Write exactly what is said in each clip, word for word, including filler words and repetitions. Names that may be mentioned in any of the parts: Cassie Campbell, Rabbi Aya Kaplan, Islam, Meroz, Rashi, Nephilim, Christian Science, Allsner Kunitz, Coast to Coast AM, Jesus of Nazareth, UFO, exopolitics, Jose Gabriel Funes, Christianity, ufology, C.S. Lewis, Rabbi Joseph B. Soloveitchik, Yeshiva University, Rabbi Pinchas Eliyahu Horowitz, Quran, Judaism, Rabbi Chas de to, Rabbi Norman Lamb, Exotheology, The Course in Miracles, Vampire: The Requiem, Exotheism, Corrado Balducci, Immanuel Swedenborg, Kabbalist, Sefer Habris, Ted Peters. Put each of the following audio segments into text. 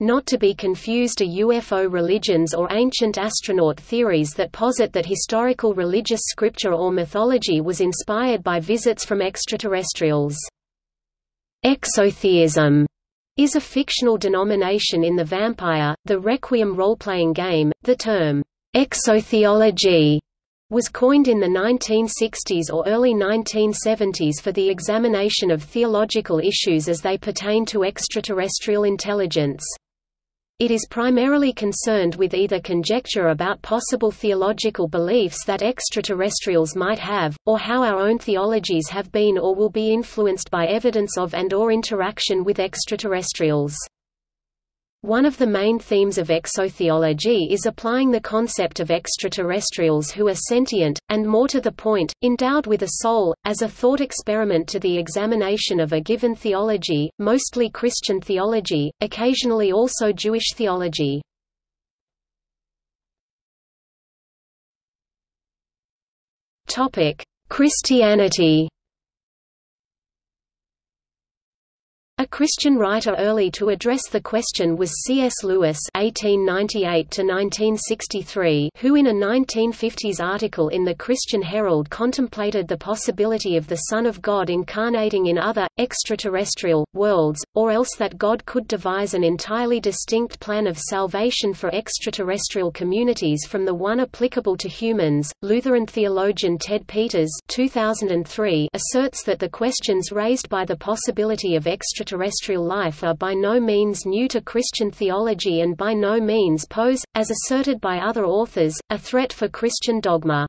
Not to be confused are U F O religions or ancient astronaut theories that posit that historical religious scripture or mythology was inspired by visits from extraterrestrials. Exotheism is a fictional denomination in the Vampire: The Requiem role-playing game. The term, exotheology, was coined in the nineteen sixties or early nineteen seventies for the examination of theological issues as they pertain to extraterrestrial intelligence. It is primarily concerned with either conjecture about possible theological beliefs that extraterrestrials might have, or how our own theologies have been or will be influenced by evidence of and or interaction with extraterrestrials. One of the main themes of exotheology is applying the concept of extraterrestrials who are sentient, and more to the point, endowed with a soul, as a thought experiment to the examination of a given theology, mostly Christian theology, occasionally also Jewish theology. Christianity. A Christian writer early to address the question was C S Lewis (eighteen ninety-eight to nineteen sixty-three), who in a nineteen fifties article in the Christian Herald contemplated the possibility of the Son of God incarnating in other, extraterrestrial, worlds, or else that God could devise an entirely distinct plan of salvation for extraterrestrial communities from the one applicable to humans. Lutheran theologian Ted Peters (two thousand three) asserts that the questions raised by the possibility of extraterrestrial Extraterrestrial life are by no means new to Christian theology and by no means pose, as asserted by other authors, a threat for Christian dogma.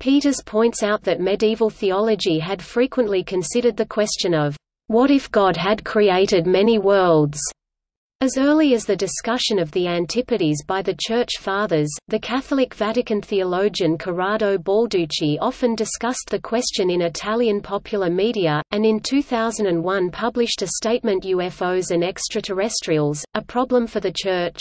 Peters points out that medieval theology had frequently considered the question of, "What if God had created many worlds?" As early as the discussion of the Antipodes by the Church Fathers. The Catholic Vatican theologian Corrado Balducci often discussed the question in Italian popular media, and in two thousand one published a statement, U F Os and Extraterrestrials, a Problem for the Church.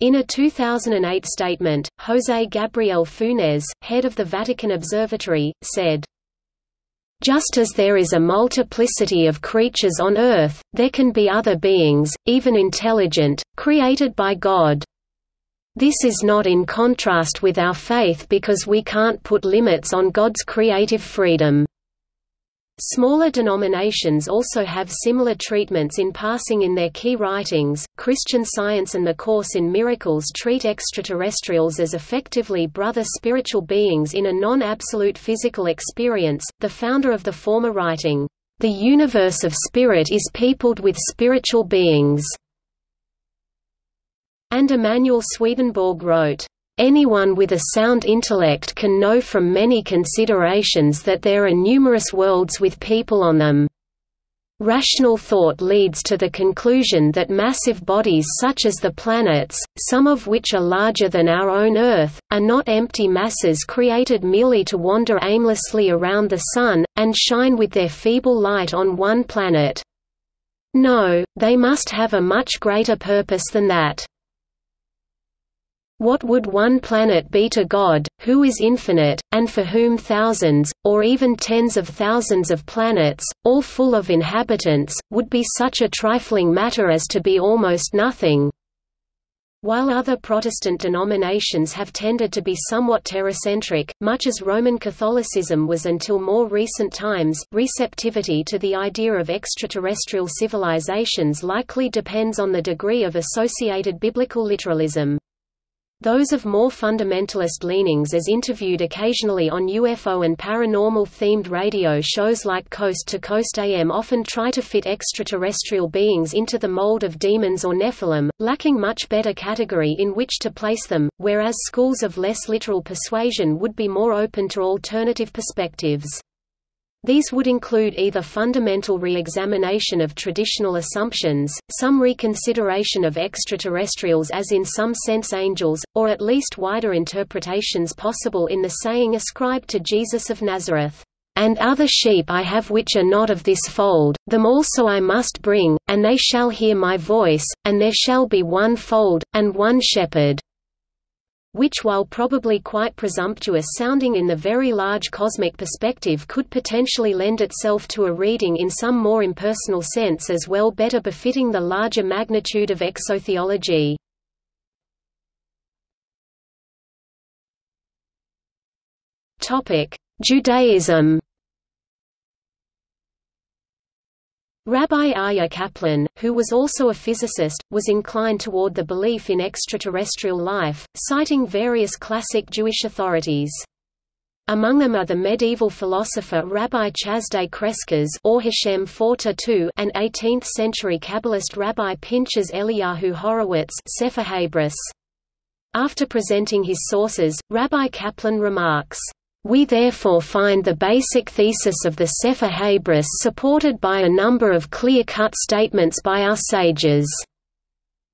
In a two thousand eight statement, Jose Gabriel Funes, head of the Vatican Observatory, said, "Just as there is a multiplicity of creatures on Earth, there can be other beings, even intelligent, created by God. This is not in contrast with our faith because we can't put limits on God's creative freedom." Smaller denominations also have similar treatments in passing in their key writings. Christian Science and The Course in Miracles treat extraterrestrials as effectively brother spiritual beings in a non-absolute physical experience. The founder of the former writing, "The universe of spirit is peopled with spiritual beings," and Immanuel Swedenborg wrote, "Anyone with a sound intellect can know from many considerations that there are numerous worlds with people on them. Rational thought leads to the conclusion that massive bodies such as the planets, some of which are larger than our own Earth, are not empty masses created merely to wander aimlessly around the Sun, and shine with their feeble light on one planet. No, they must have a much greater purpose than that. What would one planet be to God, who is infinite, and for whom thousands, or even tens of thousands of planets, all full of inhabitants, would be such a trifling matter as to be almost nothing?" While other Protestant denominations have tended to be somewhat terracentric, much as Roman Catholicism was until more recent times, receptivity to the idea of extraterrestrial civilizations likely depends on the degree of associated biblical literalism. Those of more fundamentalist leanings as interviewed occasionally on U F O and paranormal-themed radio shows like Coast to Coast A M often try to fit extraterrestrial beings into the mold of demons or Nephilim, lacking much better category in which to place them, whereas schools of less literal persuasion would be more open to alternative perspectives. These would include either fundamental re-examination of traditional assumptions, some reconsideration of extraterrestrials as in some sense angels, or at least wider interpretations possible in the saying ascribed to Jesus of Nazareth, "And other sheep I have which are not of this fold, them also I must bring, and they shall hear my voice, and there shall be one fold, and one shepherd." which, while probably quite presumptuous sounding in the very large cosmic perspective, could potentially lend itself to a reading in some more impersonal sense as well, better befitting the larger magnitude of exotheology. Judaism. Rabbi Aya Kaplan, who was also a physicist, was inclined toward the belief in extraterrestrial life, citing various classic Jewish authorities. Among them are the medieval philosopher Rabbi Chas de to and eighteenth-century Kabbalist Rabbi Pinchas Eliyahu Horowitz, Sefer Habris. After presenting his sources, Rabbi Kaplan remarks, "We therefore find the basic thesis of the Sefer Habris supported by a number of clear-cut statements by our sages.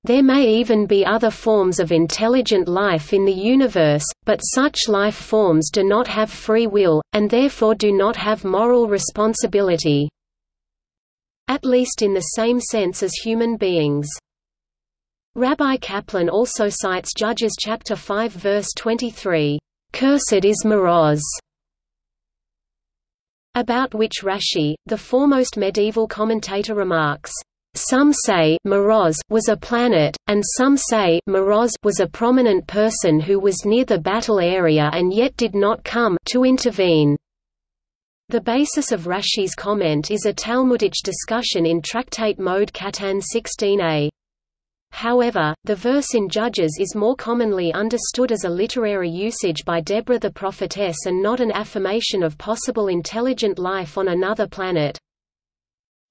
There may even be other forms of intelligent life in the universe, but such life forms do not have free will, and therefore do not have moral responsibility, at least in the same sense as human beings." Rabbi Kaplan also cites Judges chapter five verse twenty-three. "Cursed is Meroz," about which Rashi, the foremost medieval commentator, remarks, "Some say Meroz was a planet, and some say Meroz was a prominent person who was near the battle area and yet did not come to intervene." The basis of Rashi's comment is a Talmudic discussion in Tractate Mode Katan sixteen a. However, the verse in Judges is more commonly understood as a literary usage by Deborah the prophetess and not an affirmation of possible intelligent life on another planet.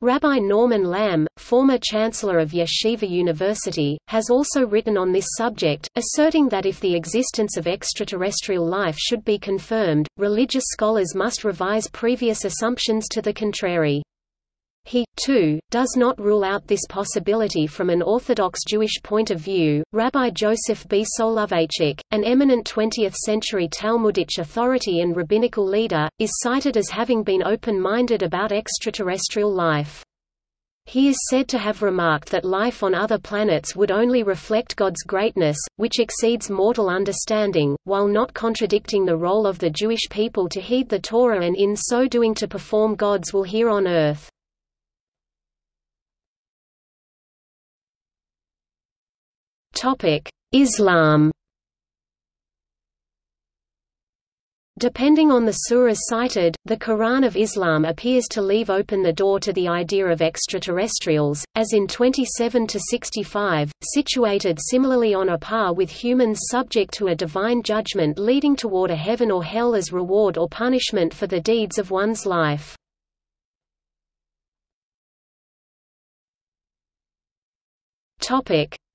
Rabbi Norman Lamb, former chancellor of Yeshiva University, has also written on this subject, asserting that if the existence of extraterrestrial life should be confirmed, religious scholars must revise previous assumptions to the contrary. He, too, does not rule out this possibility from an Orthodox Jewish point of view. Rabbi Joseph B. Soloveitchik, an eminent twentieth-century Talmudic authority and rabbinical leader, is cited as having been open-minded about extraterrestrial life. He is said to have remarked that life on other planets would only reflect God's greatness, which exceeds mortal understanding, while not contradicting the role of the Jewish people to heed the Torah and in so doing to perform God's will here on earth. Islam. Depending on the surahs cited, the Quran of Islam appears to leave open the door to the idea of extraterrestrials, as in twenty-seven to sixty-five, situated similarly on a par with humans, subject to a divine judgment leading toward a heaven or hell as reward or punishment for the deeds of one's life.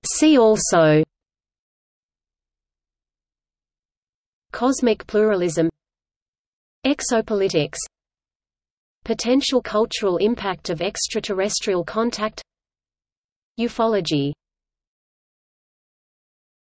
See also: Cosmic pluralism, exopolitics, potential cultural impact of extraterrestrial contact, ufology.